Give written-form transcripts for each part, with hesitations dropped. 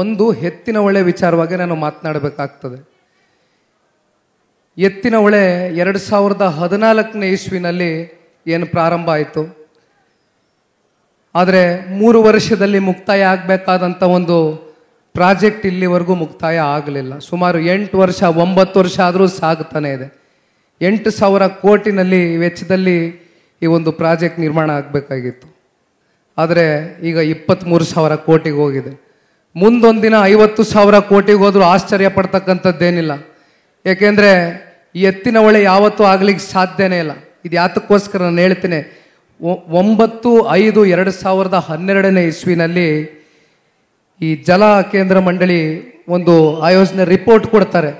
ಒಂದು ಹೆತ್ತಿನ ಒಳೆ ವಿಚಾರವಾಗಿ ನಾನು ಮಾತನಾಡಬೇಕಾಗುತ್ತದೆ ಎತ್ತಿನ ಒಳೆ 2014 ನೇ ಇಸ್ವಿನಲ್ಲಿ ಏನು ಪ್ರಾರಂಭ ಆಯಿತು ಆದರೆ 3 ವರ್ಷದಲ್ಲಿ ಮುಕ್ತಾಯ ಆಗಬೇಕಾದಂತ ಒಂದು ಪ್ರಾಜೆಕ್ಟ್ ಇಲ್ಲಿವರೆಗೂ ಮುಕ್ತಾಯ ಆಗಲಿಲ್ಲ ಸುಮಾರು 8 ವರ್ಷ 9 ವರ್ಷ ಆದರೂ ಸಾಗುತ್ತಾನೆ ಇದೆ 8000 ಕೋಟಿನಲ್ಲಿ ವೆಚ್ಚದಲ್ಲಿ ಈ ಒಂದು ಪ್ರಾಜೆಕ್ಟ್ ನಿರ್ಮಾಣ ಆಗಬೇಕಾಗಿತ್ತು ಆದರೆ ಈಗ 23000 ಕೋಟಿಗೆ ಹೋಗಿದೆ ಮುಂದೊಂದಿನ 50000 ಕೋಟಿಗೆ ಹೋದರೂ ಆಶ್ಚರ್ಯ ಪಡತಕ್ಕಂತದ್ದೇನಿಲ್ಲ ಏಕೆಂದರೆ ಈ ಎತ್ತಿನ ಒಳೆ ಯಾವತ್ತೂ ಆಗಲಿಕ್ಕೆ ಸಾಧ್ಯನೇ ಇಲ್ಲ ಇದು ಯಾತಕ್ಕೋಸ್ಕರ ನಾನು ಹೇಳ್ತೀನಿ 9-5-2012 ನೇ ಇಸ್ವಿನಲ್ಲಿ ಈ ಜಲ ಕೇಂದ್ರ ಮಂಡಳಿ ಒಂದು ಆಯೋಜನೆ ರಿಪೋರ್ಟ್ ಕೊಡ್ತಾರೆ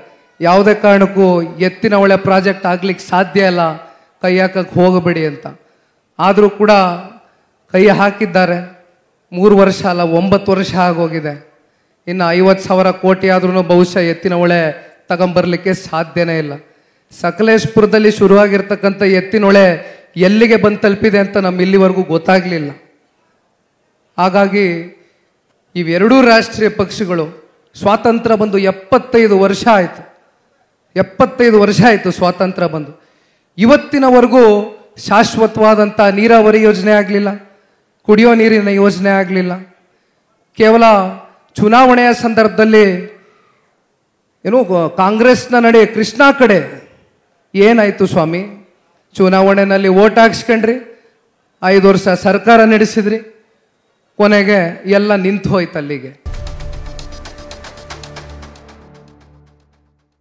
ಯಾವುದೇ ಕಾರಣಕ್ಕೂ ಎತ್ತಿನ ಒಳೆ ಪ್ರಾಜೆಕ್ಟ್ ಆಗಲಿಕ್ಕೆ ಸಾಧ್ಯ ಇಲ್ಲ ಕೈ ಹಾಕಕ್ಕೆ ಹೋಗಬೇಡಿ ಅಂತ ಆದರೂ ಕೂಡ ಕೈ ಹಾಕಿದ್ದಾರೆ 3 ವರ್ಷ ಅಲ್ಲ 9 ವರ್ಷ ಆಗೋಗಿದೆ ಇನ್ನು 50000 ಕೋಟಿ ಆದ್ರೂ ಬಹುಶಃ ಎತ್ತಿನ ಒಳೆ ತಗೊಂಬರಲಿಕ್ಕೆ ಸಾಧ್ಯನೇ ಇಲ್ಲ ಸಕಲೇಶಪುರದಲ್ಲಿ ಶುರುವಾಗಿರತಕ್ಕಂತ ಎತ್ತಿನ ಒಳೆ ಎಲ್ಲಿಗೆ ಬಂದು ತಲುಪಿದೆ ಅಂತ ನಮ್ಮ ಇಲ್ಲಿವರೆಗೂ ಗೊತ್ತಾಗಲಿಲ್ಲ ಹಾಗಾಗಿ ಇವೆರಡೂ ರಾಷ್ಟ್ರೀಯ ಪಕ್ಷಗಳು ಸ್ವಾತಂತ್ರ್ಯ ಬಂದು 75 ವರ್ಷ ಆಯಿತು 75 ವರ್ಷ ಆಯಿತು ಸ್ವಾತಂತ್ರ್ಯ ಬಂದು ಇವತ್ತಿನವರೆಗೂ ಶಾಶ್ವತವಾದಂಥ ನೀರಾವರಿ ಯೋಜನೆ ಆಗಲಿಲ್ಲ ಕುಡಿಯೋ ನೀರಿನ ಯೋಜನೆ ಆಗಲಿಲ್ಲ ಕೇವಲ ಚುನಾವಣೆಯ ಸಂದರ್ಭದಲ್ಲಿ ಏನು ಕಾಂಗ್ರೆಸ್ನ ನಡೆ ಕೃಷ್ಣಾ ಕಡೆ ಏನಾಯಿತು ಸ್ವಾಮಿ ಚುನಾವಣೆಯಲ್ಲಿ ವೋಟ್ ಹಾಕಿಸ್ಕೊಂಡ್ರಿ 5 ವರ್ಷ ಸರ್ಕಾರ ನಡೆಸಿದ್ರಿ ಕೊನೆಗೆ ಎಲ್ಲ ನಿಂತು ಹೋಯ್ತು ಅಲ್ಲಿಗೆ